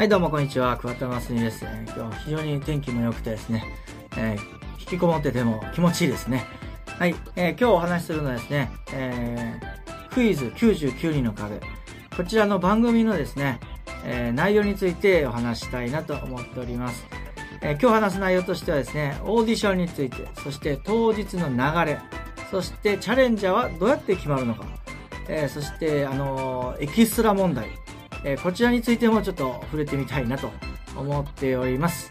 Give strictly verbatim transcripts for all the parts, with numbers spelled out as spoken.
はいどうもこんにちは、桑田真澄です。今日非常に天気も良くてですね、えー、引きこもってても気持ちいいですね。はい、えー、今日お話しするのはですね、えー、クイズきゅうじゅうきゅうにんの壁、こちらの番組のですね、えー、内容についてお話したいなと思っております。えー、今日話す内容としてはですね、オーディションについて、そして当日の流れ、そしてチャレンジャーはどうやって決まるのか、えー、そしてあのー、エキストラ問題、えー、こちらについてもちょっと触れてみたいなと思っております。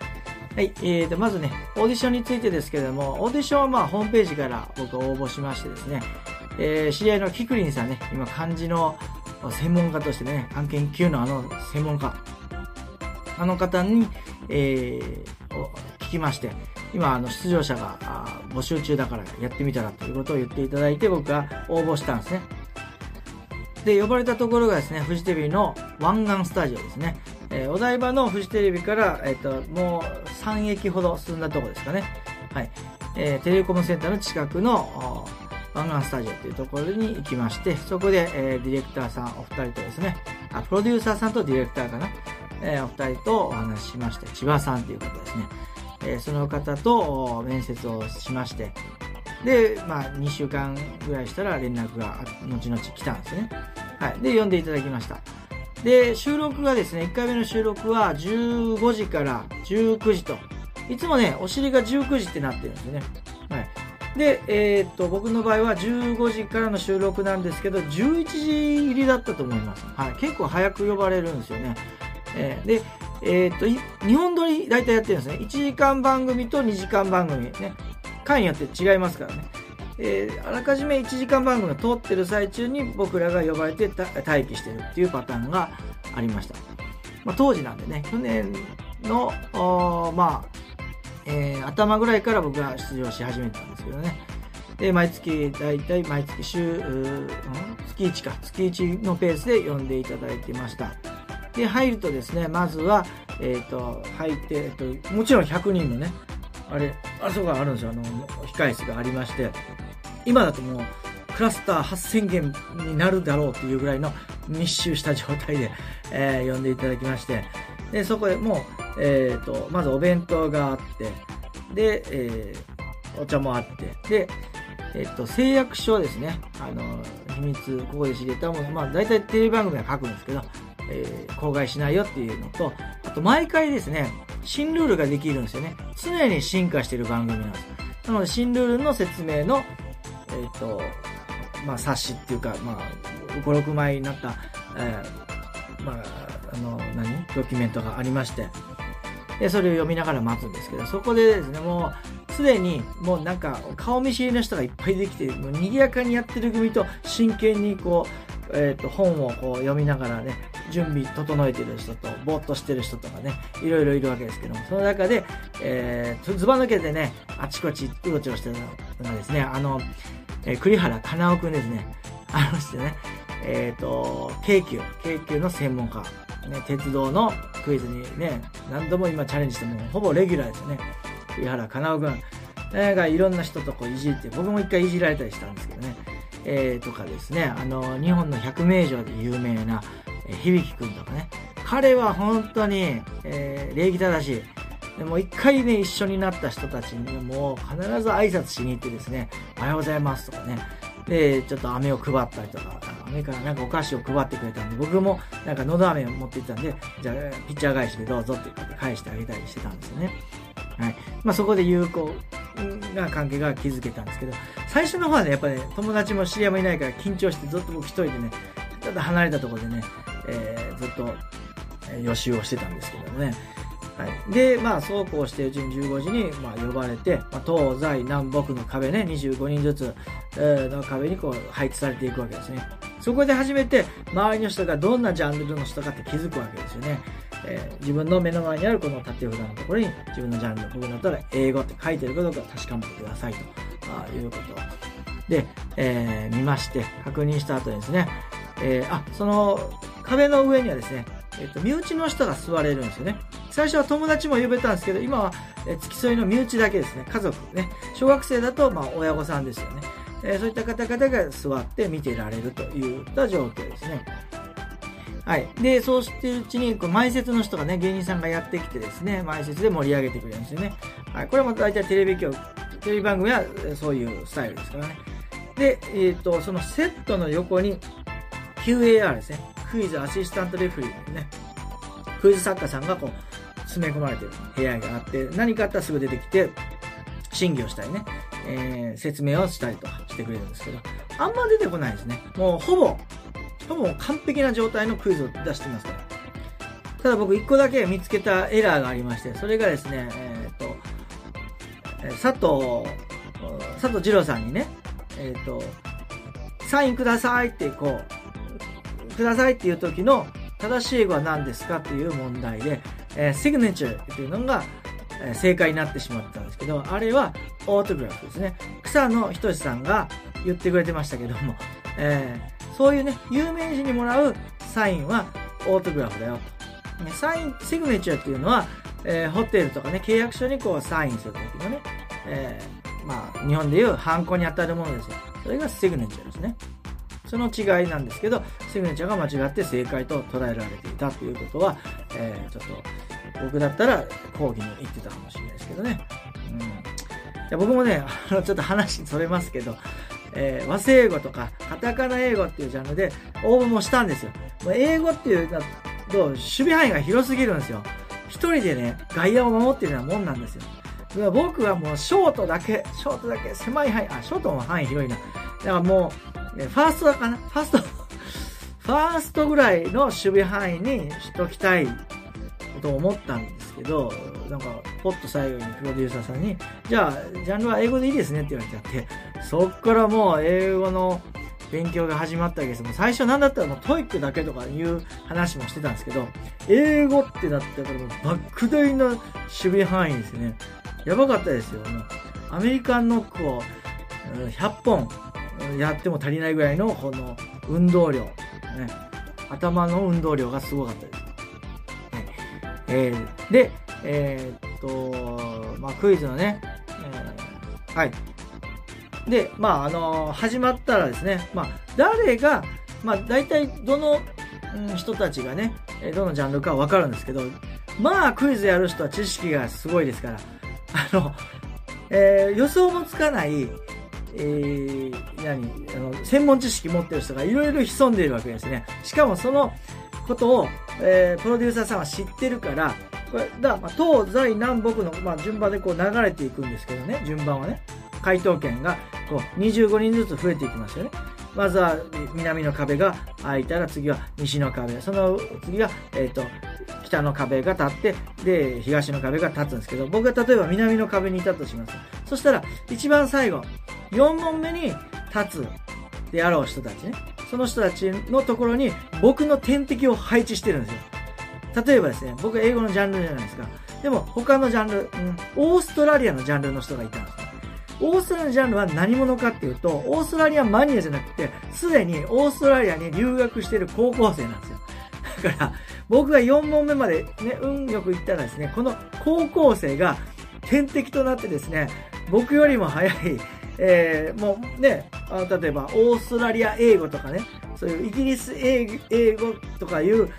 はい、えーと、まずね、オーディションについてですけれども、オーディションはまあホームページから僕応募しましてですね、えー、知り合いのキクリンさんね、今漢字の専門家としてね、漢検きゅうのあの専門家、あの方に、えー、を聞きまして、今あの出場者が募集中だからやってみたらということを言っていただいて、僕は応募したんですね。で、呼ばれたところがですね、フジテレビの湾岸スタジオですね。えー、お台場のフジテレビから、えっと、もうさん駅ほど進んだところですかね。はい。えー、テレコムセンターの近くの湾岸スタジオというところに行きまして、そこで、えー、ディレクターさんお二人とですね、あ、プロデューサーさんとディレクターかな。えー、お二人とお話ししまして、千葉さんという方ですね。えー、その方と面接をしまして、で、まあ、にしゅうかんぐらいしたら連絡が後々来たんですね。はい。で、呼んでいただきました。で、収録がですね、いっかいめの収録はじゅうごじからじゅうくじと、いつもね、お尻がじゅうくじってなってるんですね。はい。で、えー、っと、僕の場合はじゅうごじからの収録なんですけど、じゅういちじ入りだったと思います。はい。結構早く呼ばれるんですよね。えー、で、えー、っと、にほん撮り大体やってるんですね。いちじかん番組とにじかん番組ね。回によって違いますからね、えー、あらかじめいちじかん番組が通ってる最中に僕らが呼ばれて待機してるっていうパターンがありました、まあ、当時なんでね、去年のまあ、えー、頭ぐらいから僕は出場し始めたんですけどね。で、毎月だいたい毎月週、うん、月いちか月いちのペースで呼んでいただいてました。で、入るとですね、まずは、えー、と入って、えー、ともちろんひゃくにんのね、あれ、あそこがあるんですよ。あの、控室がありまして、今だともう、クラスターはっせんけんになるだろうっていうぐらいの密集した状態で、えー、呼んでいただきまして、で、そこでもう、えっと、まずお弁当があって、で、えー、お茶もあって、で、えっと、誓約書ですね。あの、秘密、ここで知れたもの、まあ、大体テレビ番組は書くんですけど、えー、口外しないよっていうのと、あと、毎回ですね、新ルールができるんですよね。常に進化している番組なんです。なので、新ルールの説明の、えっ、ー、と、まあ、冊子っていうか、まあ、ご、ろくまいになった、えー、まあ、あの、何ドキュメントがありまして、で、それを読みながら待つんですけど、そこでですね、もう、すでに、もうなんか、顔見知りの人がいっぱいできて、もう賑やかにやってる組と、真剣にこう、えっ、ー、と、本をこう読みながらね、準備整えてる人と、ぼーっとしてる人とかね、いろいろいるわけですけども、その中で、えー、ずば抜けてね、あちこちうろちょろしてるのがですね、あの、えー、栗原かなおくんですね。あの人ね、えっと、京急、京急の専門家、ね、鉄道のクイズにね、何度も今チャレンジしても、ほぼレギュラーですよね。栗原かなおくん、えー、がいろんな人とこういじって、僕も一回いじられたりしたんですけどね、えー、とかですね、あの、日本の百名城で有名な、響くんとかね。彼は本当に、えー、礼儀正しい。でもう一回ね、一緒になった人たちにもう必ず挨拶しに行ってですね、おはようございますとかね。で、ちょっと飴を配ったりとか、飴からなんかお菓子を配ってくれたんで、僕もなんかのど飴を持って行ったんで、じゃあピッチャー返しでどうぞって言って返してあげたりしてたんですよね。はい。まあそこで有効な関係が築けたんですけど、最初の方はね、やっぱね、友達も知り合いもいないから緊張して、ずっと僕一人でね、ちょっと離れたところでね、えー、ずっと予習をしてたんですけどもね。はい、で、まあ、そうこうしてるうちにじゅうごじに、まあ、呼ばれて、まあ、東西南北の壁ね、にじゅうごにんずつ、えー、の壁にこう配置されていくわけですね。そこで初めて周りの人がどんなジャンルの人かって気づくわけですよね。えー、自分の目の前にあるこの縦札のところに自分のジャンル、僕だったら英語って書いてるかどうか確かめてくださいと、まあ、いうことで、えー、見まして、確認した後にですね、えー、あ、その壁の上にはですね、えーと、身内の人が座れるんですよね。最初は友達も呼べたんですけど、今は、えー、付き添いの身内だけですね。家族ね。小学生だと、まあ、親御さんですよね。えー、そういった方々が座って見てられるといった状況ですね。はい、でそうしてるうちにこう前説の人がね、芸人さんがやってきてですね、前説で盛り上げてくれるんですよね。はい、これも大体テレビ局、テレビ番組はそういうスタイルですからね。で、えーと、そのセットの横に キューエーアール ですね、クイズアシスタントレフリーですね、クイズ作家さんがこう詰め込まれてる部屋があって、何かあったらすぐ出てきて審議をしたりね、えー、説明をしたりとかしてくれるんですけど、あんま出てこないですね。もうほぼほぼ完璧な状態のクイズを出してますから。ただ僕いっこだけ見つけたエラーがありまして、それがですね、えっと佐藤佐藤二郎さんにね、えっとサインくださいってこうくださいっていう時の正しい英語は何ですかっていう問題で、えー、シグネチューっていうのが正解になってしまったんですけど、あれはオートグラフですね。草野仁さんが言ってくれてましたけども、えー、そういうね、有名人にもらうサインはオートグラフだよと、ね、サインシグネチューっていうのは、えー、ホテルとかね、契約書にこうサインするときのね、えー、まあ日本でいうハンコに当たるものですよ。それがシグネチューですね。その違いなんですけど、シグネチャーが間違って正解と捉えられていたということは、えー、ちょっと僕だったら講義に行ってたかもしれないですけどね。うん、いや僕もね、あのちょっと話それますけど、えー、和製英語とかカタカナ英語っていうジャンルで応募もしたんですよ。英語っていうのと守備範囲が広すぎるんですよ。一人でね、外野を守ってるようなもんなんですよ。僕はもうショートだけ、ショートだけ狭い範囲、あ、ショートも範囲広いな。だからもう、ファーストかな、ファースト、ファーストぐらいの守備範囲にしときたいと思ったんですけど、なんか、ポッと最後にプロデューサーさんに、じゃあ、ジャンルは英語でいいですねって言われちゃって、そっからもう英語の勉強が始まったわけです。もう最初なんだったらもうトイックだけとかいう話もしてたんですけど、英語ってなってからもう莫大な守備範囲ですね。やばかったですよ。アメリカンノックをひゃっぽん、やっても足りないぐらいのこの運動量、ね、頭の運動量がすごかったです。ねえー、で、えー、っと、まあ、クイズのね、えー、はい。で、まあ、あのー、始まったらですね、まあ、誰が、まあ、大体どの、うん、人たちがね、どのジャンルかわかるんですけど、まあ、クイズやる人は知識がすごいですから、あの、えー、予想もつかない、えー、何あの専門知識持ってる人がいろいろ潜んでいるわけですね。しかもそのことを、えー、プロデューサーさんは知ってるから、これだ、まあ、東西南北の、まあ、順番でこう流れていくんですけどね、順番はね、回答権がこうにじゅうごにんずつ増えていきますよね。まずは南の壁が開いたら次は西の壁、その次は、えー、と北の壁が立って、で東の壁が立つんですけど、僕が例えば南の壁にいたとします。そしたら一番最後よんもんめに立つであろう人たちね。その人たちのところに僕の天敵を配置してるんですよ。例えばですね、僕は英語のジャンルじゃないですか。でも他のジャンル、うん、オーストラリアのジャンルの人がいたんですよ。オーストラリアのジャンルは何者かっていうと、オーストラリアマニアじゃなくて、すでにオーストラリアに留学している高校生なんですよ。だから、僕がよんもんめまでね、運よく行ったらですね、この高校生が天敵となってですね、僕よりも早い、えー、もうね、あの例えばオーストラリア英語とかね、そういうイギリス英語とかいう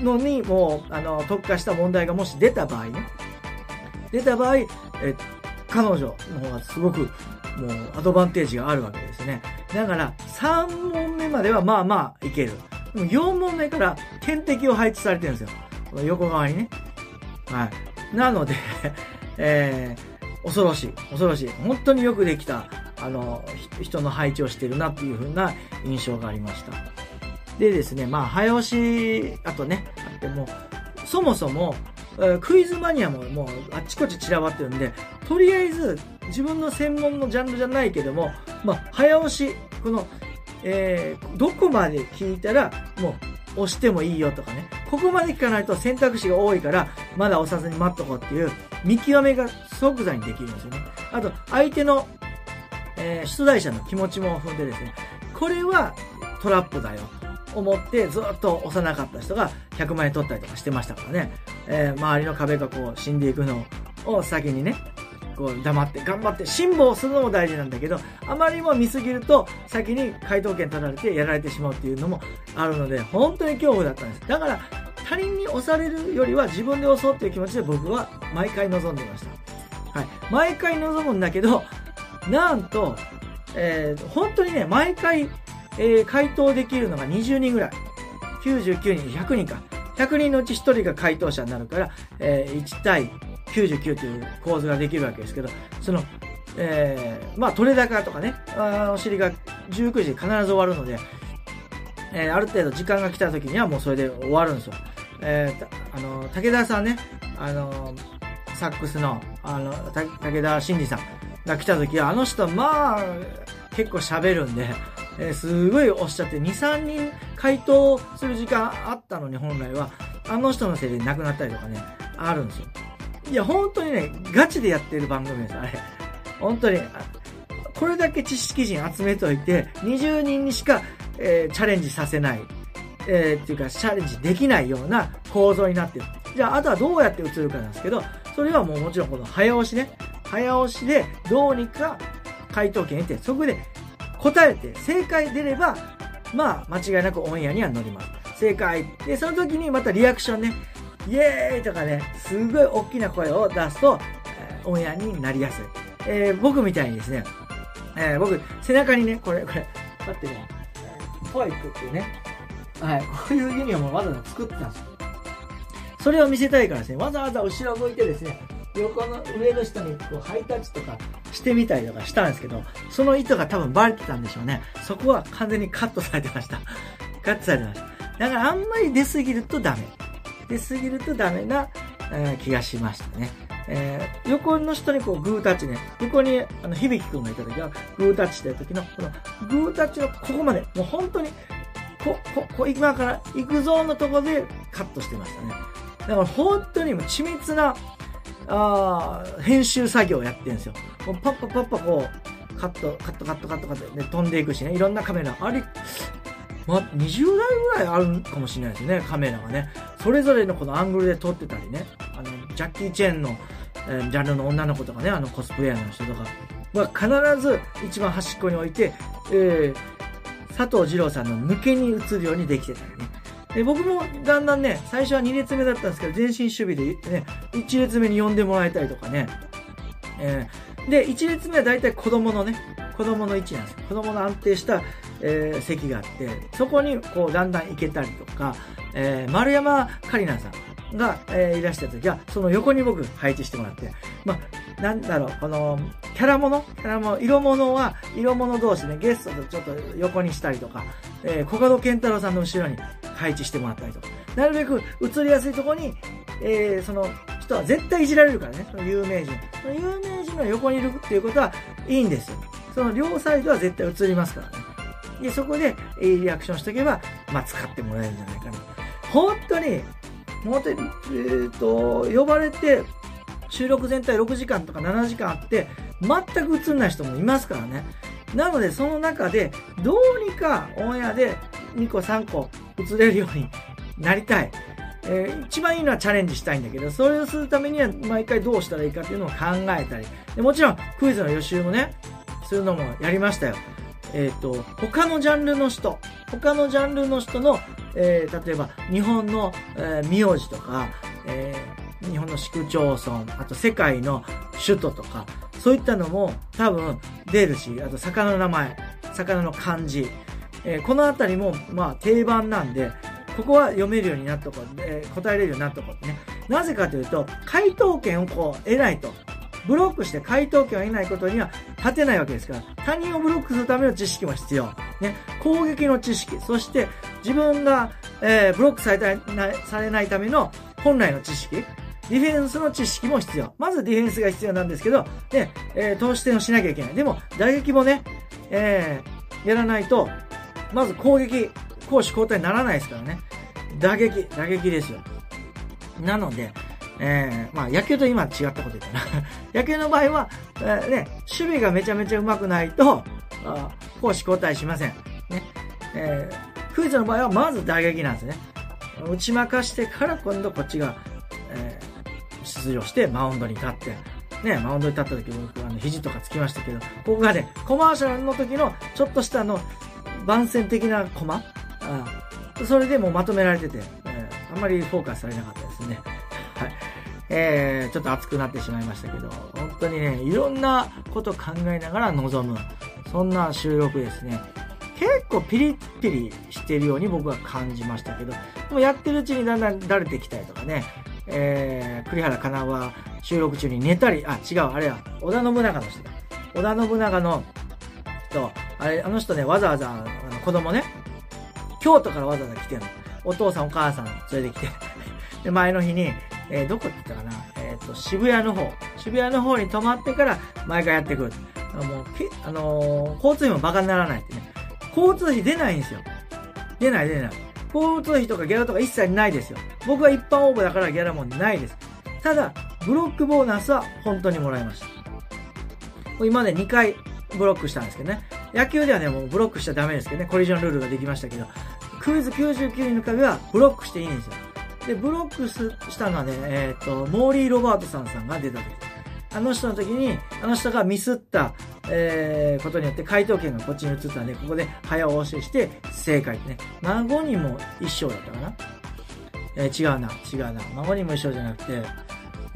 のにもうあの特化した問題がもし出た場合ね、出た場合、えー、彼女の方がすごくもうアドバンテージがあるわけですね。だからさんもんめまではまあまあいける。でもよんもんめから天敵を配置されてるんですよ。この横側にね。はい。なので、えー、恐ろしい、恐ろしい。本当によくできた、あの、人の配置をしてるなっていう風な印象がありました。でですね、まあ、早押し、あとね、あっても、そもそも、クイズマニアももうあっちこっち散らばってるんで、とりあえず自分の専門のジャンルじゃないけども、まあ、早押し、この、えー、どこまで聞いたら、もう、押してもいいよとかね、ここまで聞かないと選択肢が多いから、まだ押さずに待っとこうっていう、見極めが即座にできるんですよね。あと、相手の、えー、出題者の気持ちも踏んでですね、これはトラップだよ、と思ってずっと押さなかった人がひゃくまんえん取ったりとかしてましたからね。えー、周りの壁がこう死んでいくのを先にね、こう黙って頑張って辛抱するのも大事なんだけど、あまりにも見すぎると先に解答権取られてやられてしまうっていうのもあるので、本当に恐怖だったんです。だから他人に押されるよりは自分で押そうっていう気持ちで僕は毎回臨んでいました。はい、毎回臨むんだけど、なんと、えー、本当にね、毎回、えー、回答できるのがにじゅうにんぐらい、きゅうじゅうきゅうにん、ひゃくにんか、ひゃくにんのうちひとりが回答者になるから、えー、いちたいきゅうじゅうきゅうという構図ができるわけですけど、その、えー、まあ、取れ高とかね、あお尻がじゅうくじ必ず終わるので、えー、ある程度時間が来た時にはもうそれで終わるんですよ。えー、あの、武田さんね、あの、サックスの、あの、武田真治さんが来た時は、あの人、まあ、結構喋るんで、えー、すごいおっしゃって、にさんにん回答する時間あったのに、本来は、あの人のせいで亡くなったりとかね、あるんですよ。いや、本当にね、ガチでやってる番組です、あれ。本当に、これだけ知識人集めといて、にじゅうにんにしか、えー、チャレンジさせない、えー、っていうか、チャレンジできないような構造になってる。じゃあ、あとはどうやって映るかなんですけど、それはもうもちろんこの早押しね、早押しでどうにか回答権得て、そこで答えて正解出れば、まあ、間違いなくオンエアには乗ります。正解で、その時にまたリアクションね、イエーイとかね、すごい大きな声を出すと、えー、オンエアになりやすい。えー、僕みたいにですね、えー、僕背中にね、これこれ待ってね、ポイプっていうね、はい、こういうユニフォームをわざわざ作ったんですよ。それを見せたいからですね、わざわざ後ろ向いてですね、横の上の人にこうハイタッチとかしてみたりとかしたんですけど、その意図が多分バレてたんでしょうね。そこは完全にカットされてました。カットされてました。だからあんまり出すぎるとダメ。出すぎるとダメな、えー、気がしましたね。えー、横の人にこうグータッチね、横にあの響くんがいた時はグータッチしてる時の、このグータッチのここまで、もう本当に、こ、こ、こ、今から行くぞのところでカットしてましたね。だから本当にもう緻密な、あ編集作業をやってるんですよ。もうパッパパッパこう、カット、カットカットカットカットで飛んでいくしね、いろんなカメラ、あれ、ま、にじゅうだいぐらいあるかもしれないですね、カメラがね。それぞれのこのアングルで撮ってたりね、あの、ジャッキー・チェンの、えー、ジャンルの女の子とかね、あのコスプレイヤーの人とか、まあ、必ず一番端っこに置いて、えー、佐藤二郎さんの抜けに映るようにできてたりね。で、僕もだんだんね、最初はに列目だったんですけど、前進守備でね、いち列目に呼んでもらえたりとかね。えー、で、いち列目はだいたい子供のね、子供の位置なんです。子供の安定した、えー、席があって、そこにこうだんだん行けたりとか、えー、丸山カリナさんが、えー、いらした時は、その横に僕配置してもらって、まあ、なんだろう、この、キャラものキャラもの、色物は、色物同士ね、ゲストとちょっと横にしたりとか、えー、コカドケンタロウさんの後ろに配置してもらったりとか、なるべく映りやすいところに、えー、その人は絶対いじられるからね、その有名人。その有名人の横にいるっていうことはいいんですよ。その両サイドは絶対映りますからね。で、そこで、えー、リアクションしとけば、まあ、使ってもらえるんじゃないかな。本当に、本当に、えーと、呼ばれて、収録全体ろくじかんとかななじかんあって、全く映んない人もいますからね。なので、その中で、どうにかオンエアでにこさんこ映れるようになりたい。えー、一番いいのはチャレンジしたいんだけど、それをするためには毎回どうしたらいいかっていうのを考えたり。で、もちろん、クイズの予習もね、するのもやりましたよ。えっと、他のジャンルの人、他のジャンルの人の、えー、例えば日本の、えー、名字とか、えー、日本の市区町村、あと世界の首都とか、そういったのも多分出るし、あと魚の名前、魚の漢字、えー、このあたりもまあ定番なんで、ここは読めるようになっとこう、えー、答えれるようになっとこうね。なぜかというと、回答権をこう得ないと。ブロックして回答権を得ないことには立てないわけですから、他人をブロックするための知識も必要。ね、攻撃の知識、そして自分が、えー、ブロックされたな、されないための本来の知識、ディフェンスの知識も必要。まずディフェンスが必要なんですけど、ね、えー、投手戦をしなきゃいけない。でも、打撃もね、えー、やらないと、まず攻撃、攻守交代にならないですからね。打撃、打撃ですよ。なので、えー、まあ野球と今違ったこと言ったな。野球の場合は、えー、ね、守備がめちゃめちゃ上手くないと、あ攻守交代しません。ね、えー、クイズの場合はまず打撃なんですね。打ち負かしてから今度こっちが、えー、出場してマウンドに立って、ね、マウンドに立った時僕はあの肘とかつきましたけど、ここがね、コマーシャルの時のちょっとしたあの番宣的なコマ、うん、それでもうまとめられてて、えー、あんまりフォーカスされなかったですね。はい、えー、ちょっと熱くなってしまいましたけど、本当にね、いろんなこと考えながら臨む、そんな収録ですね。結構ピリピリしてるように僕は感じましたけど、でもやってるうちにだんだんだれてきたりとかね、えー、栗原かなは収録中に寝たり、あ、違う、あれは、織田信長の人だ。織田信長の人、あれ、あの人ね、わざわざ、あの子供ね、京都からわざわざ来てるの。お父さんお母さん連れてきて。で、前の日に、えー、どこって言ったかな、えー、っと、渋谷の方、渋谷の方に泊まってから、毎回やってくる。もう、あのー、交通費もバカにならないってね。交通費出ないんですよ。出ない出ない。交通費とかギャラとか一切ないですよ。僕は一般応募だからギャラもないです。ただ、ブロックボーナスは本当にもらいました。今までにかいブロックしたんですけどね。野球ではね、もうブロックしちゃダメですけどね。コリジョンルールができましたけど。クイズきゅうじゅうきゅうにんの壁はブロックしていいんですよ。で、ブロックしたのはね、えっと、モーリー・ロバートさんさんが出た時。あの人の時に、あの人がミスった、えー、ことによって回答権がこっちに移ったんで、ここで早押しして正解ってね。孫にも一章だったかな、えー、違うな、違うな。孫にも一章じゃなくて、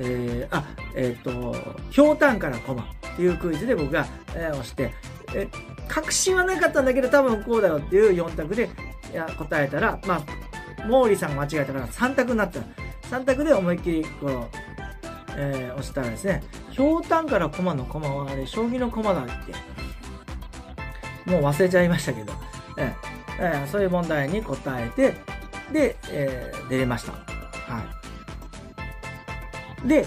えー、あ、えっ、ー、と、ひょうたんからコマっていうクイズで僕が、えー、押して、えー、確信はなかったんだけど多分こうだよっていうよん択でいや答えたら、まあ、毛利さんが間違えたからさん択になった。さん択で思いっきりこの、えー、押したらですね、ひょうたんから駒の駒はあれ、将棋の駒だって、もう忘れちゃいましたけど、えーえー、そういう問題に答えて、で、えー、出れました。はい。で、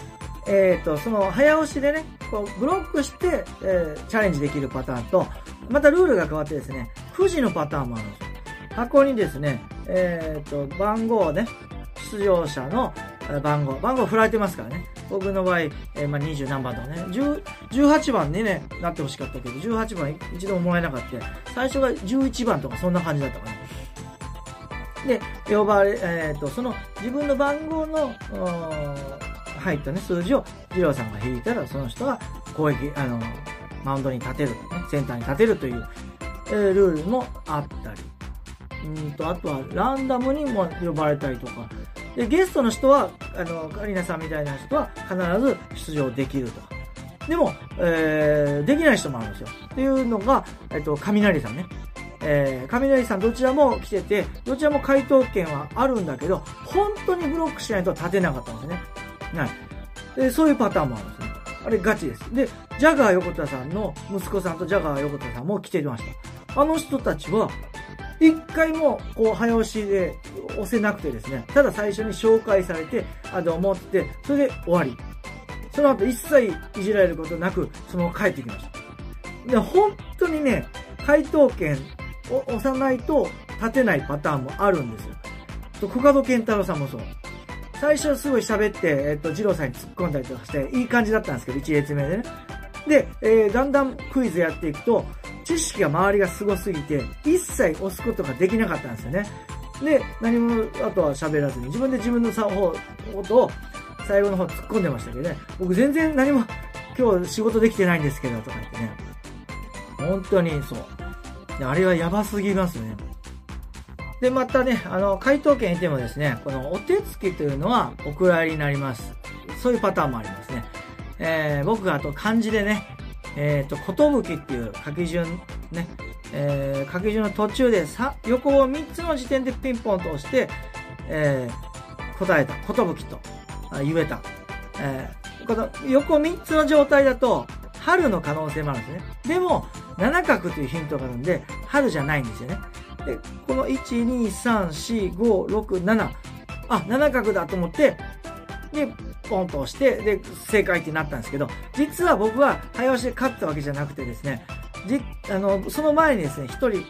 えっと、その早押しでね、こうブロックして、えー、チャレンジできるパターンと、またルールが変わってですね、くじのパターンもあるんですよ。箱にですね、えっと、番号をね、出場者の番号、番号振られてますからね。僕の場合、えー、まあ、にじゅう何番とかね、じゅうはちばんにね、なってほしかったけど、じゅうはちばん一度ももらえなかった。最初がじゅういちばんとか、そんな感じだったかな。で、呼ばれ、えっと、その自分の番号の、入ったね、数字を、二郎さんが引いたら、その人が攻撃、あの、マウンドに立てる、ね、センターに立てるという、えー、ルールもあったり。うんと、あとは、ランダムにも呼ばれたりとか。で、ゲストの人は、あの、カリナさんみたいな人は必ず出場できるとか。でも、えー、できない人もあるんですよ。っていうのが、えっと、雷さんね。えー、雷さんどちらも来てて、どちらも回答権はあるんだけど、本当にブロックしないと立てなかったんですね。はい。で、そういうパターンもあるんですね。あれガチです。で、ジャガー横田さんの息子さんとジャガー横田さんも来てました。あの人たちは、一回も、こう、早押しで押せなくてですね、ただ最初に紹介されて、あ、どうもって、それで終わり。その後一切いじられることなく、そのまま帰ってきました。で、本当にね、回答権を押さないと立てないパターンもあるんですよ。と、コカドケンタロウさんもそう。最初すごい喋って、えっと、二郎さんに突っ込んだりとかして、いい感じだったんですけど、一列目でね。で、えー、だんだんクイズやっていくと、知識が周りがすごすぎて、一切押すことができなかったんですよね。で、何も、あとは喋らずに、自分で自分のことを最後の方突っ込んでましたけどね。僕全然何も、今日仕事できてないんですけど、とか言ってね。本当にそう。あれはやばすぎますね。で、またね、あの、回答権いてもですね、このお手つきというのはお蔵入りになります。そういうパターンもありますね。えー、僕があと漢字でね、えっと、ことぶきっていう書き順ね、えー、書き順の途中でさ、横をみっつの時点でピンポンと押して、えー、答えた、ことぶきと言えた、えー、この横みっつの状態だと、春の可能性もあるんですね。でも、なな画というヒントがあるんで、春じゃないんですよね。で、このいち、に、さん、よん、ご、ろく、なな、あ、なな画だと思って、で、ポンと押して、で、正解ってなったんですけど、実は僕は早押しで勝ったわけじゃなくてですね、じ、あの、その前にですね、一人、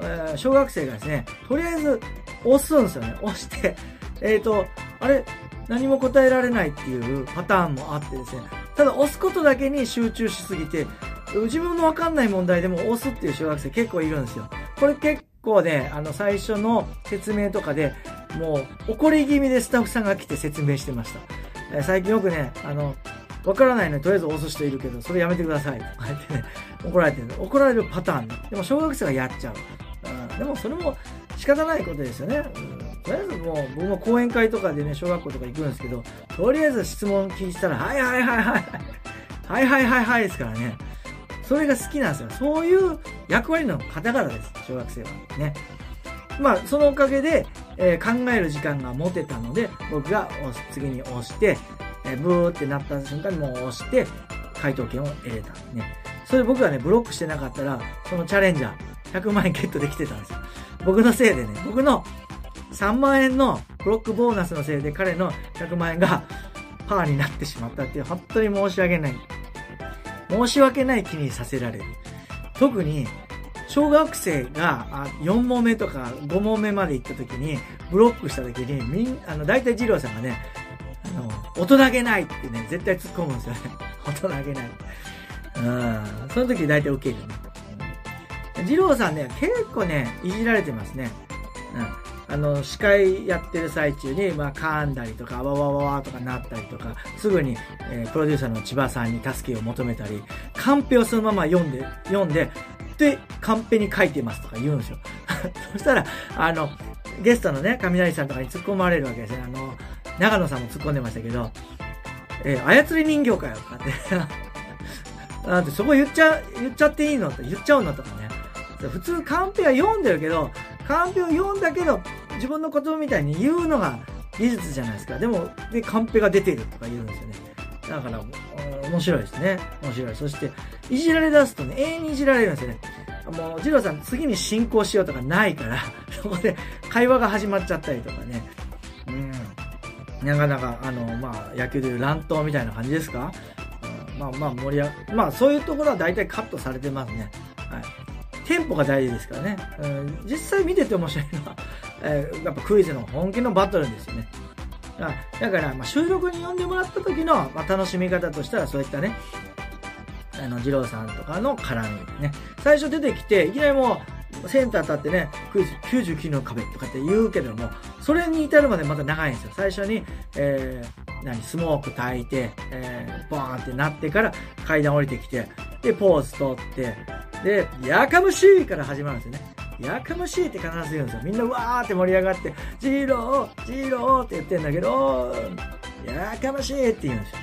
えー、小学生がですね、とりあえず押すんですよね。押して、えっと、あれ、何も答えられないっていうパターンもあってですね、ただ押すことだけに集中しすぎて、自分のわかんない問題でも押すっていう小学生結構いるんですよ。これ結構ね、あの、最初の説明とかで、もう怒り気味でスタッフさんが来て説明してました。最近よくね、あの、わからないのにとりあえず押す人いるけど、それやめてくださいとか言ってね、怒られてる。怒られるパターンね。でも小学生がやっちゃう。うん、でもそれも仕方ないことですよね。うんとりあえずもう僕も講演会とかでね、小学校とか行くんですけど、とりあえず質問聞いたら、はいはいはいはい。はいはいはいはいですからね。それが好きなんですよ。そういう役割の方々です。小学生は。ね。まあ、そのおかげで、えー、考える時間が持てたので、僕が次に押して、えー、ブーってなった瞬間にもう押して、回答権を得れた。ね。それ僕はね、ブロックしてなかったら、そのチャレンジャー、ひゃくまんえんゲットできてたんですよ。僕のせいでね、僕の、さんまんえんのブロックボーナスのせいで彼のひゃくまんえんがパーになってしまったっていう、本当に申し訳ない。申し訳ない気にさせられる。特に、小学生がよん問目とかご問目まで行った時に、ブロックした時に、みん、あの、大体二郎さんがね、あの、大人げないってね、絶対突っ込むんですよね。大人げない。うん。その時大体受ける。二郎さんね、結構ね、いじられてますね。うん。あの、司会やってる最中に、まあ、噛んだりとか、わわわわとかなったりとか、すぐに、えー、プロデューサーの千葉さんに助けを求めたり、カンペをそのまま読んで、読んで、で、カンペに書いてますとか言うんですよ。そしたら、あの、ゲストのね、雷さんとかに突っ込まれるわけですね。あの、長野さんも突っ込んでましたけど、えー、操り人形かよとかって。なんて、そこ言っちゃ、言っちゃっていいのって言っちゃうのとかね。普通カンペは読んでるけど、カンペを読んだけど、自分の言葉みたいに言うのが技術じゃないですか。でも、で、カンペが出てるとか言うんですよね。だから、面白いですね。面白い。そして、いじられ出すとね、永遠にいじられるんですよね。もう、二郎さん、次に進行しようとかないから、そこで会話が始まっちゃったりとかね。うん。なかなか、あの、まあ、野球でいう乱闘みたいな感じですか。うん、まあまあ、盛り上が、まあ、そういうところは大体カットされてますね。はい。テンポが大事ですからね。うん、実際見てて面白いのは、えー、やっぱクイズの本気のバトルですよね。だから、まあ、収録に呼んでもらった時の、まあ、楽しみ方としたら、そういったね、あの、二郎さんとかの絡みね。最初出てきて、いきなりもう、センター立ってね、クイズきゅうじゅうきゅうの壁とかって言うけども、それに至るまでまた長いんですよ。最初に、えー、何、スモーク焚いて、えー、ボーンってなってから階段降りてきて、で、ポーズ取って、で、やかましいから始まるんですよね。やかましいって必ず言うんですよ。みんなわーって盛り上がって、ジロー、ジローって言ってんだけど、やかましいって言うんですよ。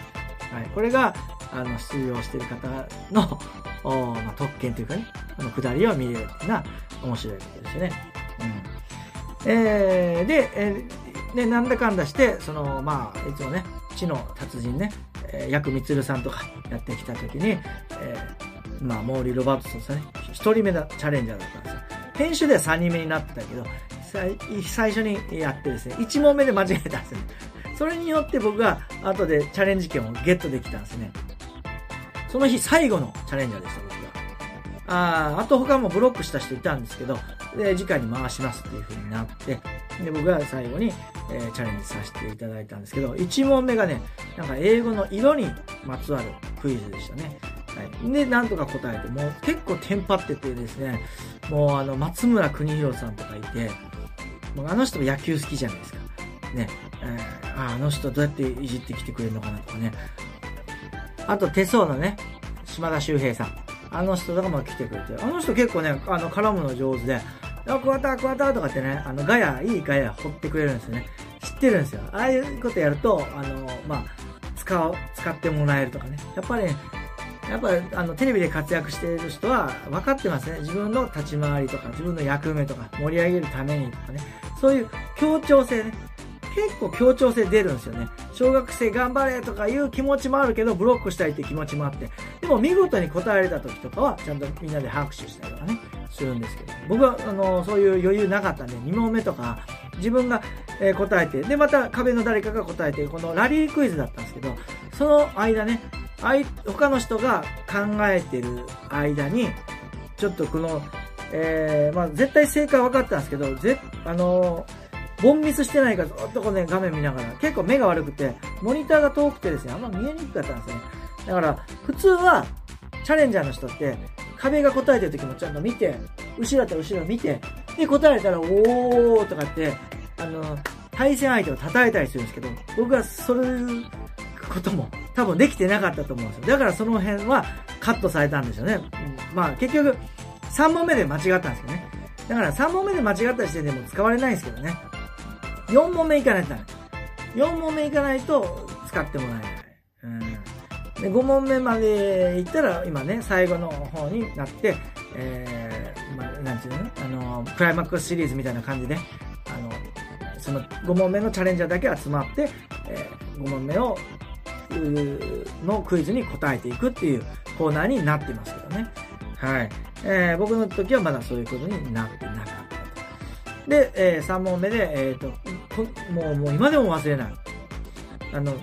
はい。これが、あの、出場してる方の、おまあ、特権というかね、あの、下りを見れるっていうのは面白いことですよね。うん。えー、で、えー、ね、なんだかんだして、その、まあ、いつもね、知の達人ね、えー、ヤクミツルさんとかやってきたときに、えーまあ、モーリー・ロバートソンさんね、一人目だ、チャレンジャーだったんですよ。編集では三人目になってたけど、最、最初にやってですね、一問目で間違えたんですよね。それによって僕が後でチャレンジ権をゲットできたんですね。その日最後のチャレンジャーでした、僕が。ああ、あと他もブロックした人いたんですけど、で、次回に回しますっていう風になって、で、僕が最後に、えー、チャレンジさせていただいたんですけど、一問目がね、なんか英語の色にまつわるクイズでしたね。はい、で、なんとか答えて、もう結構テンパっててですね、もうあの、松村邦弘さんとかいて、もうあの人も野球好きじゃないですか。ね、えー、あ, あの人どうやっていじってきてくれるのかなとかね。あと手相のね、島田秀平さん。あの人とかも来てくれて、あの人結構ね、あの、絡むの上手で、あ、桑田、桑田とかってね、あの、ガヤ、いいガヤ掘ってくれるんですよね。知ってるんですよ。ああいうことやると、あの、まあ、使う、使ってもらえるとかね。やっぱり、ね、やっぱりあのテレビで活躍している人は分かってますね。自分の立ち回りとか、自分の役目とか、盛り上げるためにとかね。そういう協調性ね。結構協調性出るんですよね。小学生頑張れとかいう気持ちもあるけど、ブロックしたいって気持ちもあって。でも見事に答えられた時とかは、ちゃんとみんなで拍手したりとかね、するんですけど。僕は、あの、そういう余裕なかったんで、に問目とか、自分が答えて、で、また壁の誰かが答えて、このラリークイズだったんですけど、その間ね、あい他の人が考えてる間に、ちょっとこの、えー、まあ、絶対正解分かったんですけど、ぜ、あのー、ボンミスしてないからずっとこうね、画面見ながら、結構目が悪くて、モニターが遠くてですね、あんま見えにくかったんですね。だから、普通は、チャレンジャーの人って、壁が答えてる時もちゃんと見て、後ろと後ろ見て、で、答えたら、おーとかって、あのー、対戦相手を叩いたりするんですけど、僕はそれ、ことも多分できてなかったと思うんですよ。だからその辺はカットされたんでしょうね。まあ結局さんぼんめで間違ったんですけどね。だからさんぼんめで間違った時点でもう使われないんですけどね。よんぼんめいかないとダメ。よんぼんめいかないと使ってもらえない。うん、でごもんめまでいったら今ね、最後の方になって、えー、まあ、なんていうの、あの、クライマックスシリーズみたいな感じで、あの、そのごもんめのチャレンジャーだけ集まって、えー、ごもんめを、のクイズに答えていくっていうコーナーになってますけどね。はい。えー、僕の時はまだそういうことになってなかったと。で、えー、さんぼんめで、えっと、もう、もう今でも忘れない。あの、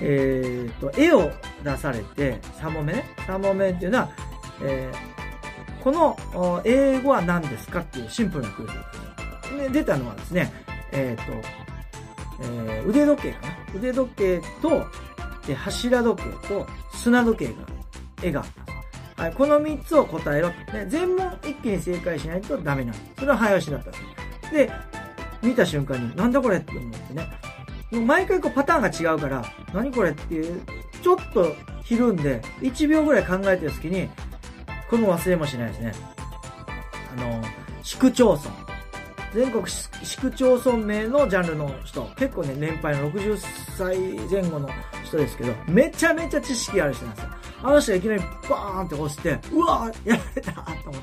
えっと、絵を出されて、さんぼんめね。さんぼんめっていうのは、えー、この英語は何ですかっていうシンプルなクイズ。で、出たのはですね、えっと、えー、腕時計かな。腕時計と、で、柱時計と、砂時計が、絵があった。はい、このみっつを答えろ。ね、全問一気に正解しないとダメなんです。それは早押しだったんです。で、見た瞬間に、なんだこれって思ってね。もう毎回こうパターンが違うから、何これっていう、ちょっとひるんで、いちびょうぐらい考えてる隙に、この忘れもしないですね。あの、市区町村。全国市区町村名のジャンルの人。結構ね、年配のろくじゅっさいぜん後の人ですけど、めちゃめちゃ知識ある人なんですよ。あの人がいきなりバーンって押して、うわーやられたと思っ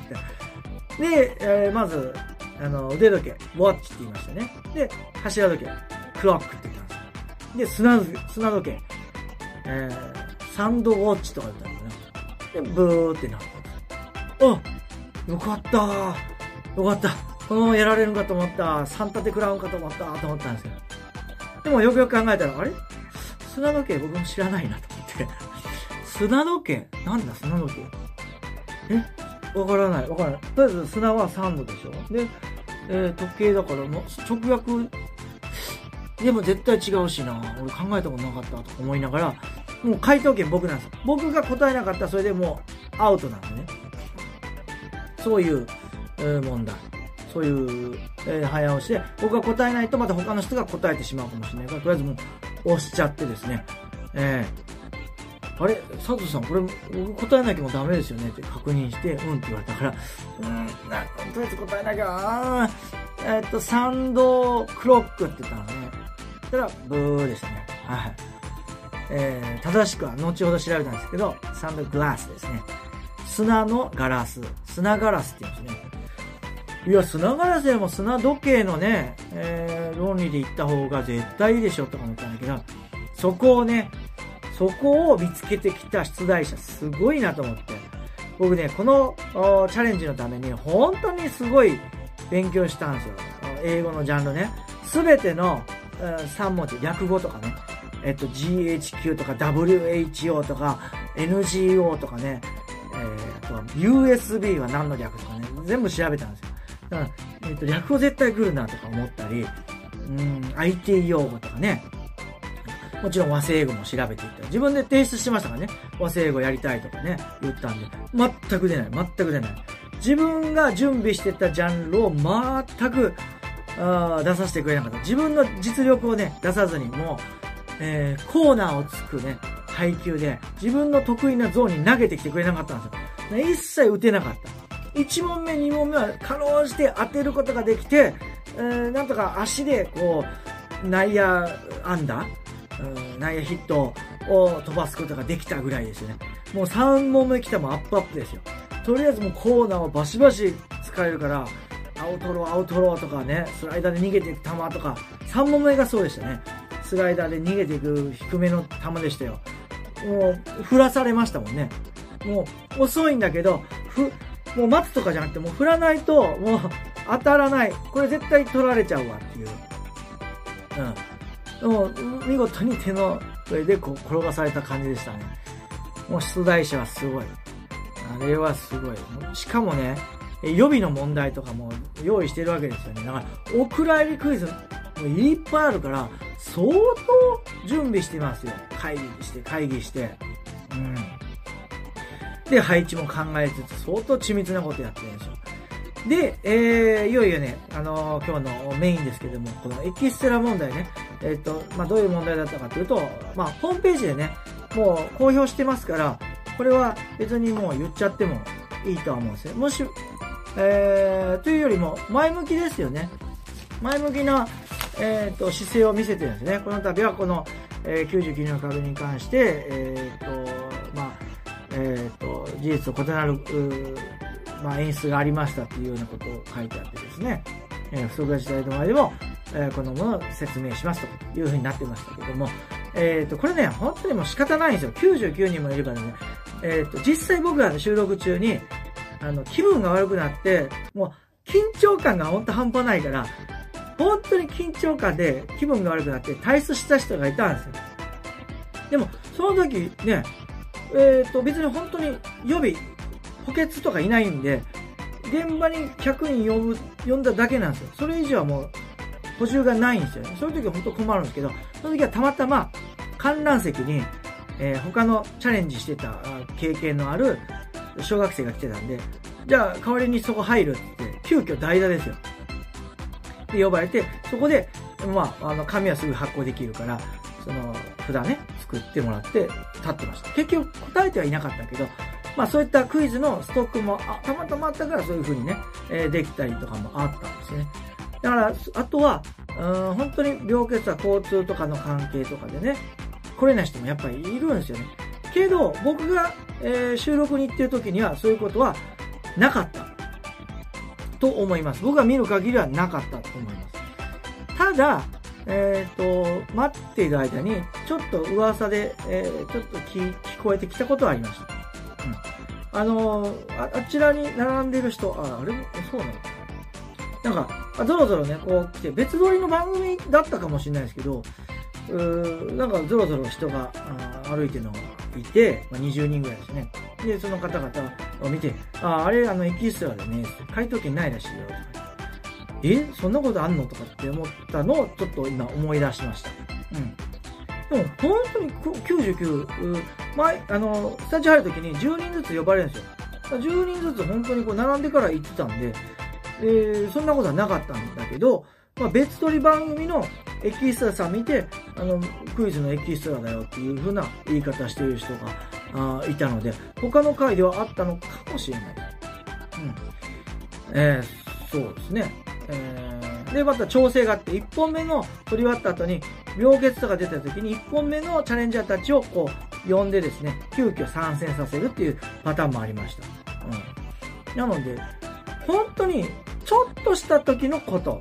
て。で、えー、まず、あの、腕時計、ウォッチって言いましたね。で、柱時計、クロックって言ったんですよ。で、砂、砂時計、えー、サンドウォッチとか言ったんですよね。で、ブーってなった。あ、よかったー。よかった。このままやられるかと思った。三立て食らうんかと思ったーと思ったんですけど。でもよくよく考えたら、あれ砂時計僕も知らないなと思って。砂時計なんだ砂時計えわからないわからない。とりあえず砂はさんどでしょ。で、えー、時計だからもう直訳でも絶対違うしな、俺考えたことなかったと思いながら、もう回答権僕なんですよ。僕が答えなかったらそれでもうアウトなんでね。そういう、えー、問題、そういう、えー、早押しで僕が答えないとまた他の人が答えてしまうかもしれないから、とりあえずもう押しちゃってですね、えーあれ佐藤さん、これ、答えなきゃもうダメですよねって確認して、うんって言われたから、うーん、なんかとりあえず答えなきゃ、えー、っと、サンドクロックって言ったのね。そしたら、ブーでしたね。はい。えー、正しくは、後ほど調べたんですけど、サンドグラスですね。砂のガラス。砂ガラスって言うんですね。いや、砂ガラスでも砂時計のね、えー、論理で言った方が絶対いいでしょとか思ったんだけど、そこをね、そこを見つけてきた出題者、すごいなと思って。僕ね、このチャレンジのために、本当にすごい勉強したんですよ。英語のジャンルね。すべてのさん文字、略語とかね。えっと、ジーエイチキュー とか ダブリューエイチオー とか エヌジーオー とかね。えー、ユーエスビー は何の略とかね。全部調べたんですよ。だから、えっと、略語絶対来るなとか思ったり、うん、アイティー 用語とかね。もちろん和製英語も調べていった。自分で提出してましたからね。和製英語やりたいとかね、言ったんで。全く出ない。全く出ない。自分が準備してたジャンルを全く、あ出させてくれなかった。自分の実力をね、出さずに、もう、えー、コーナーをつくね、配球で、自分の得意なゾーンに投げてきてくれなかったんですよ。一切打てなかった。いち問目、に問目は、かろうじて当てることができて、えー、なんとか足で、こう、内野安打内野ヒットを飛ばすことができたぐらいですよね。もうさん問目来たもアップアップですよ。とりあえずもうコーナーをバシバシ使えるから、青トロ青トロとかね、スライダーで逃げていく球とか、さん問目がそうでしたね。スライダーで逃げていく低めの球でしたよ。もう、振らされましたもんね。もう、遅いんだけど、ふ、もう待つとかじゃなくて、もう振らないと、もう当たらない。これ絶対取られちゃうわっていう。うん。もう見事に手の上でこう転がされた感じでしたね。もう出題者はすごい。あれはすごい。しかもね、予備の問題とかも用意してるわけですよね。だから、お蔵入りクイズいっぱいあるから、相当準備してますよ。会議して、会議して。うん。で、配置も考えつつ、相当緻密なことやってるんでしょ。で、えー、いよいよね、あのー、今日のメインですけども、このエキステラ問題ね、えっと、まあ、どういう問題だったかというと、まあ、ホームページでね、もう公表してますから、これは別にもう言っちゃってもいいとは思うんですよ。もし、えー、というよりも前向きですよね。前向きな、えー、と姿勢を見せてるんですね。この度はこの、えー、きゅうじゅうきゅうの壁に関して、えーとまあえー、と事実と異なる、まあ、演出がありましたというようなことを書いてあってですね、えー、不足が事態の前でも、えー、このものを説明しますというふうになってましたけども、えー、とこれね、本当にもう仕方ないんですよ。きゅうじゅうきゅうにんもいるからね、えー、と実際僕は収録中にあの気分が悪くなって、もう緊張感が本当半端ないから、本当に緊張感で気分が悪くなって退出した人がいたんですよ。でも、その時ね、えっと、別に本当に予備、補欠とかいないんで、現場にひゃくにん呼ぶ、呼んだだけなんですよ。それ以上はもう補充がないんですよね。そういう時は本当困るんですけど、その時はたまたま観覧席に、えー、他のチャレンジしてた経験のある小学生が来てたんで、じゃあ代わりにそこ入るって、急遽代打ですよ。で、呼ばれて、そこで、まあ、あの、紙はすぐ発行できるから、その、札ね、作ってもらって、立ってました。結局答えてはいなかったけど、まあそういったクイズのストックも、あ、たまたまあったからそういう風にね、えー、できたりとかもあったんですね。だから、あとは、うん、本当に病欠は交通とかの関係とかでね、来れない人もやっぱりいるんですよね。けど、僕が、えー、収録に行ってる時にはそういうことはなかったと思います。僕が見る限りはなかったと思います。ただ、えっと、待っている間にちょっと噂で、えー、ちょっと 聞, 聞こえてきたことはありました。うん、あのーあ、あちらに並んでる人、あ、あれもそうなのなんか、ぞろぞろね、こう来て、別撮りの番組だったかもしれないですけど、うーなんかぞろぞろ人が歩いてるのがいて、まあ、にじゅうにんぐらいですね。で、その方々を見て、あ、あれ、あの、エキストラでね、回答権ないらしいよ、とか。え、そんなことあんのとかって思ったのを、ちょっと今思い出しました。うん。でも、本当にきゅうじゅうきゅう、前、あの、スタジオ入るときにじゅうにんずつ呼ばれるんですよ。じゅうにんずつ本当にこう、並んでから行ってたんで、えー、そんなことはなかったんだけど、まあ、別撮り番組のエキストラさん見て、あの、クイズのエキストラだよっていう風な言い方している人があいたので、他の回ではあったのかもしれない。うん。えー、そうですね。えー、で、また調整があって、いっぽんめの撮り終わった後に、病欠とか出た時にいっぽんめのチャレンジャーたちをこう、呼んでですね、急遽参戦させるっていうパターンもありました。うん。なので、本当に、ちょっとした時のこと、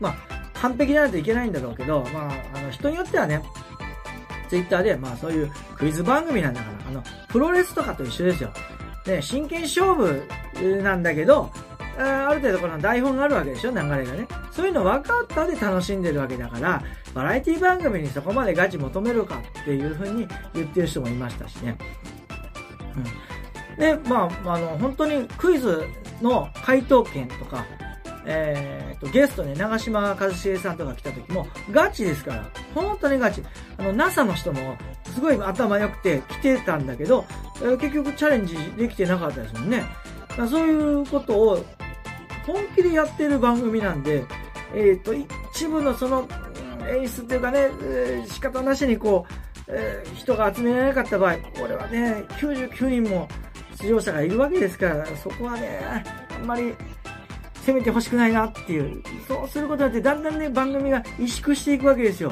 まあ、完璧じゃないといけないんだろうけど、まあ、あの、人によってはね、ツイッターで、まあ、そういうクイズ番組なんだから、あの、プロレスとかと一緒ですよ。ね、真剣勝負なんだけど、ある程度この台本があるわけでしょ、流れがね。そういうの分かったで楽しんでるわけだから、バラエティ番組にそこまでガチ求めるかっていう風に言ってる人もいましたしね。うん。で、まあ、あの、本当にクイズの回答権とか、えーと、ゲストね、長嶋一茂さんとか来た時も、ガチですから、本当にガチ。あの、ナサ の人も、すごい頭良くて来てたんだけど、えー、結局チャレンジできてなかったですもんね。そういうことを、本気でやってる番組なんで、えっと、一部のその、演出っていうかね、えー、仕方なしにこう、えー、人が集められなかった場合、これはね、きゅうじゅうきゅうにんも出場者がいるわけですから、そこはね、あんまり、攻めてほしくないなっていう。そうすることによって、だんだんね、番組が萎縮していくわけですよ。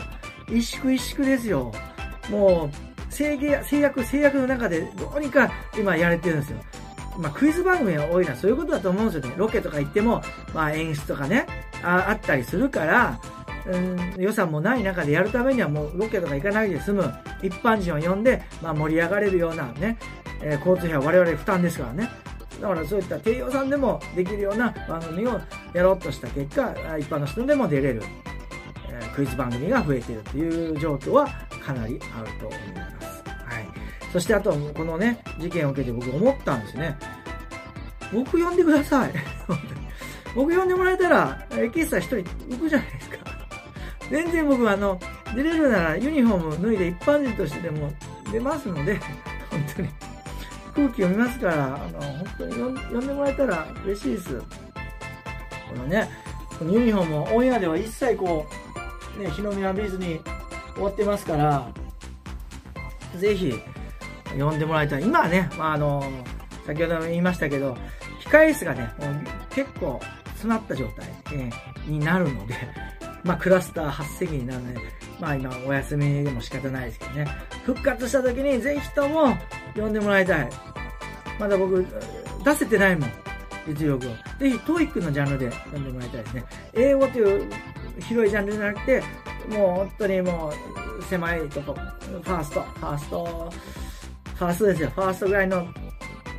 萎縮萎縮ですよ。もう、制限、制約、制約の中で、どうにか今やれてるんですよ。まあ、クイズ番組が多いのはそういうことだと思うんですよね。ロケとか行っても、まあ、演出とかね、あ、あったりするから、うん、予算もない中でやるためにはもうロケとか行かないで済む一般人を呼んで、まあ、盛り上がれるようなね、えー、交通費は我々負担ですからね。だからそういった低予算でもできるような番組をやろうとした結果、一般の人でも出れる、えー、クイズ番組が増えているという状況はかなりあると思います。はい。そしてあと、このね、事件を受けて僕思ったんですね。僕呼んでください。僕呼んでもらえたら、エキストラ一人浮くじゃないですか。全然僕はあの、出れるならユニフォーム脱いで一般人としてでも出ますので、本当に。空気読みますから、あの、本当に呼んでもらえたら嬉しいです。このね、このユニフォームはオンエアでは一切こう、ね、日の目浴びずに終わってますから、ぜひ読んでもらいたい。今はね、まあ、あの先ほども言いましたけど、控え室がね、結構詰まった状態、えー、になるので、まあ、クラスター発生になるので、まあ、今お休みでも仕方ないですけどね、復活した時にぜひとも呼んでもらいたい。まだ僕出せてないもん、実力を。ぜひ トーイック のジャンルで呼んでもらいたいですね。英語という広いジャンルじゃなくて、もう本当にもう狭いとこ、ファーストファーストファーストですよ。ファーストぐらいの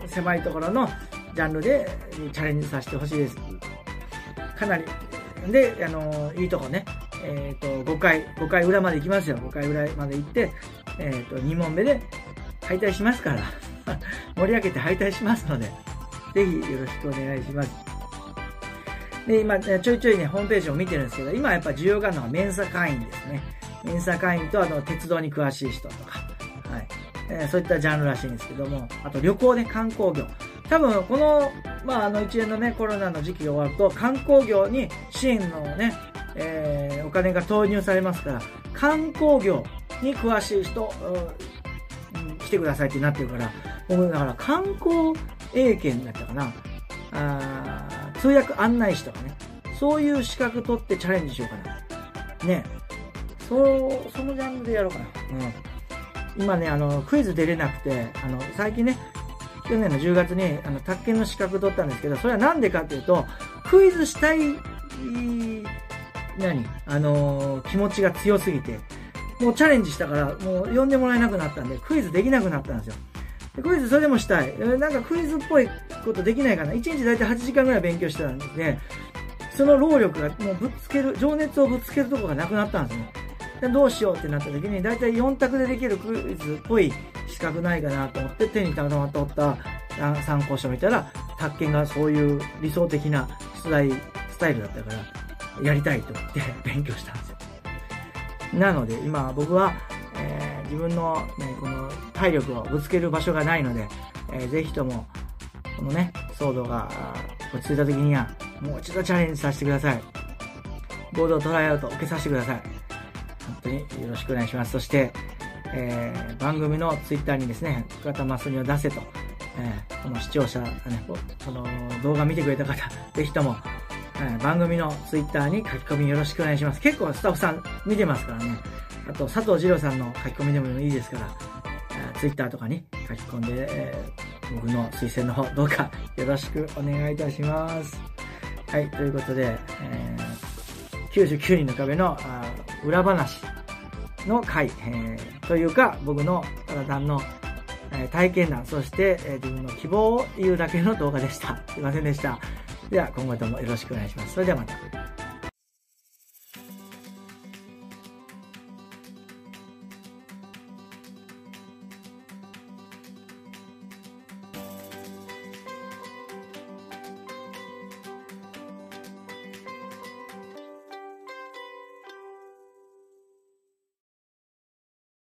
狭いところのジャンルでチャレンジさせてほしいです。かなりで、あのー、いいとこね、えーと、ごかい裏まで行きますよ。ごかい裏まで行って、えーと、に問目で敗退しますから盛り上げて敗退しますので、ぜひよろしくお願いします。で、今ちょいちょいねホームページを見てるんですけど、今やっぱ需要があるのはメンサ会員ですね。メンサ会員と、あの鉄道に詳しい人とか、はい、えー、そういったジャンルらしいんですけども、あと旅行ね、観光業。多分この、まあ、あの一連のね、コロナの時期が終わると、観光業に支援のね、えー、お金が投入されますから、観光業に詳しい人、うん、来てくださいってなってるから、僕だから観光英検だったかな、あー、通訳案内士とかね、そういう資格取ってチャレンジしようかな。ね。そう、そのジャンルでやろうかな。うん。今ね、あの、クイズ出れなくて、あの、最近ね、去年のじゅうがつに、あの、宅建の資格取ったんですけど、それはなんでかっていうと、クイズしたい、何、あのー、気持ちが強すぎて、もうチャレンジしたから、もう呼んでもらえなくなったんで、クイズできなくなったんですよ。でクイズそれでもしたい。なんかクイズっぽいことできないかな。いちにちだいたいはちじかんぐらい勉強してたんで、その労力がもうぶつける、情熱をぶつけるとこがなくなったんですよね。どうしようってなった時に、だいたいよん択でできるクイズっぽい資格ないかなと思って、手にたまたま取った参考書を見たら、宅建がそういう理想的な出題スタイルだったから、やりたいと思って勉強したんですよ。なので今僕は、えー、自分の、ね、この体力をぶつける場所がないので、えー、ぜひともこのね騒動が落ち着いた時にはもう一度チャレンジさせてください。合同トライアウト受けさせてください。本当によろしくお願いします。そして、えー、番組のツイッターにですね、桑田真澄を出せと、えー、この視聴者、ね、この動画見てくれた方、ぜひとも、えー、番組のツイッターに書き込みよろしくお願いします。結構スタッフさん見てますからね。あと、佐藤二郎さんの書き込みでもいいですから、えー、ツイッターとかに書き込んで、えー、僕の推薦の方、どうかよろしくお願いいたします。はい、ということで、えーきゅうじゅうきゅうにんの壁の裏話の回、えー、というか僕の体談の、えー、体験談、そして、えー、自分の希望を言うだけの動画でした。すいませんでした。では今後ともよろしくお願いします。それではまた。